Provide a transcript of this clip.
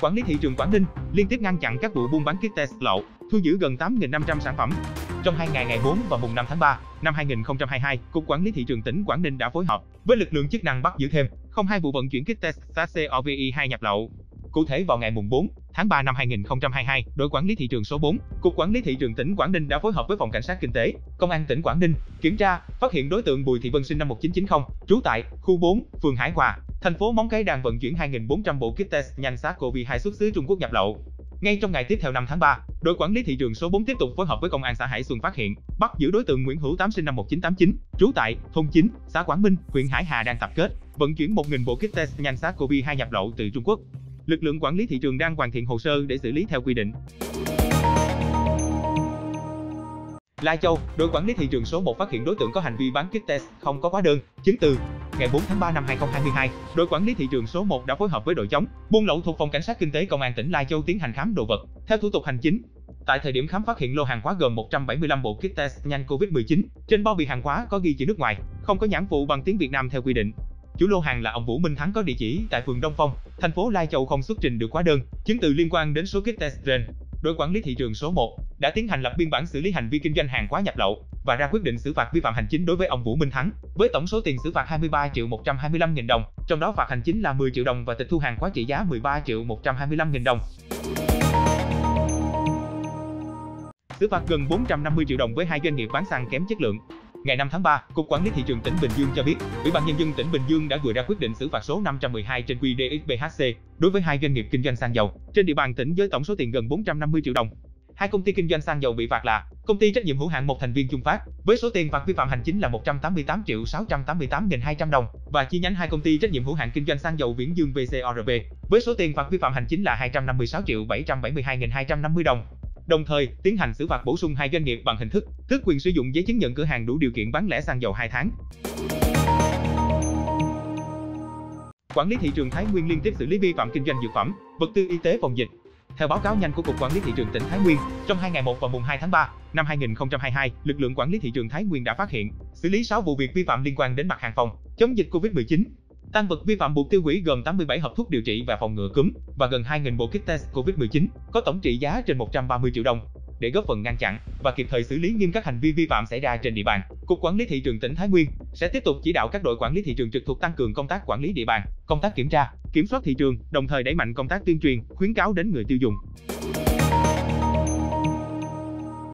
Quản lý thị trường Quảng Ninh liên tiếp ngăn chặn các vụ buôn bán kit test lậu, thu giữ gần 8.500 sản phẩm. Trong 2 ngày ngày 4 và mùng 5 tháng 3 năm 2022, Cục Quản lý thị trường tỉnh Quảng Ninh đã phối hợp với lực lượng chức năng bắt giữ thêm 02 vụ vận chuyển kit test SARS-CoV-2 nhập lậu. Cụ thể vào ngày mùng 4 tháng 3 năm 2022, đội quản lý thị trường số 4, Cục Quản lý thị trường tỉnh Quảng Ninh đã phối hợp với Phòng Cảnh sát Kinh tế, Công an tỉnh Quảng Ninh kiểm tra, phát hiện đối tượng Bùi Thị Vân sinh năm 1990, trú tại khu 4, phường Hải Hòa, thành phố Móng Cái đang vận chuyển 2.400 bộ kit test nhanh SARS-CoV-2 xuất xứ Trung Quốc nhập lậu. Ngay trong ngày tiếp theo 5 tháng 3, đội quản lý thị trường số 4 tiếp tục phối hợp với Công an xã Hải Xuân phát hiện, bắt giữ đối tượng Nguyễn Hữu 8 sinh năm 1989, trú tại thôn 9, xã Quảng Minh, huyện Hải Hà đang tập kết, vận chuyển 1.000 bộ kit test nhanh SARS-CoV-2 nhập lậu từ Trung Quốc. Lực lượng quản lý thị trường đang hoàn thiện hồ sơ để xử lý theo quy định. Lai Châu, đội quản lý thị trường số 1 phát hiện đối tượng có hành vi bán kit test không có hóa đơn, chứng từ. Ngày 4 tháng 3 năm 2022, đội quản lý thị trường số 1 đã phối hợp với đội chống buôn lậu thuộc Phòng Cảnh sát Kinh tế Công an tỉnh Lai Châu tiến hành khám đồ vật theo thủ tục hành chính. Tại thời điểm khám phát hiện lô hàng hóa gồm 175 bộ kit test nhanh COVID-19, trên bao bì hàng hóa có ghi chữ nước ngoài, không có nhãn phụ bằng tiếng Việt Nam theo quy định. Chủ lô hàng là ông Vũ Minh Thắng có địa chỉ tại phường Đông Phong, thành phố Lai Châu không xuất trình được hóa đơn, chứng từ liên quan đến số kit test trên. Đội quản lý thị trường số 1 đã tiến hành lập biên bản xử lý hành vi kinh doanh hàng hóa nhập lậu và ra quyết định xử phạt vi phạm hành chính đối với ông Vũ Minh Thắng với tổng số tiền xử phạt 23.125.000 đồng, trong đó phạt hành chính là 10 triệu đồng và tịch thu hàng hóa trị giá 13.125.000 đồng. Xử phạt gần 450 triệu đồng với 2 doanh nghiệp bán xăng kém chất lượng. Ngày 5 tháng 3, Cục Quản lý Thị trường tỉnh Bình Dương cho biết, Ủy ban Nhân dân tỉnh Bình Dương đã vừa ra quyết định xử phạt số 512 trên QĐ-XBHC đối với 2 doanh nghiệp kinh doanh xăng dầu trên địa bàn tỉnh với tổng số tiền gần 450 triệu đồng. 2 công ty kinh doanh xăng dầu bị phạt là Công ty trách nhiệm hữu hạn một thành viên Chung Phát với số tiền phạt vi phạm hành chính là 188.688.200 đồng và chi nhánh 2 công ty trách nhiệm hữu hạn kinh doanh xăng dầu Viễn Dương VCRB với số tiền phạt vi phạm hành chính là 256.772.250 đồng. Đồng thời, tiến hành xử phạt bổ sung 2 doanh nghiệp bằng hình thức tước quyền sử dụng giấy chứng nhận cửa hàng đủ điều kiện bán lẻ xăng dầu 2 tháng. Quản lý thị trường Thái Nguyên liên tiếp xử lý vi phạm kinh doanh dược phẩm, vật tư y tế phòng dịch. Theo báo cáo nhanh của Cục Quản lý thị trường tỉnh Thái Nguyên, trong 2 ngày 1 và mùng 2 tháng 3 năm 2022, lực lượng quản lý thị trường Thái Nguyên đã phát hiện, xử lý 6 vụ việc vi phạm liên quan đến mặt hàng phòng chống dịch Covid-19. Tang vật vi phạm buộc tiêu hủy gồm 87 hộp thuốc điều trị và phòng ngừa cúm và gần 2.000 bộ kit test COVID-19 có tổng trị giá trên 130 triệu đồng. Để góp phần ngăn chặn và kịp thời xử lý nghiêm các hành vi vi phạm xảy ra trên địa bàn, Cục Quản lý thị trường tỉnh Thái Nguyên sẽ tiếp tục chỉ đạo các đội quản lý thị trường trực thuộc tăng cường công tác quản lý địa bàn, công tác kiểm tra, kiểm soát thị trường, đồng thời đẩy mạnh công tác tuyên truyền, khuyến cáo đến người tiêu dùng.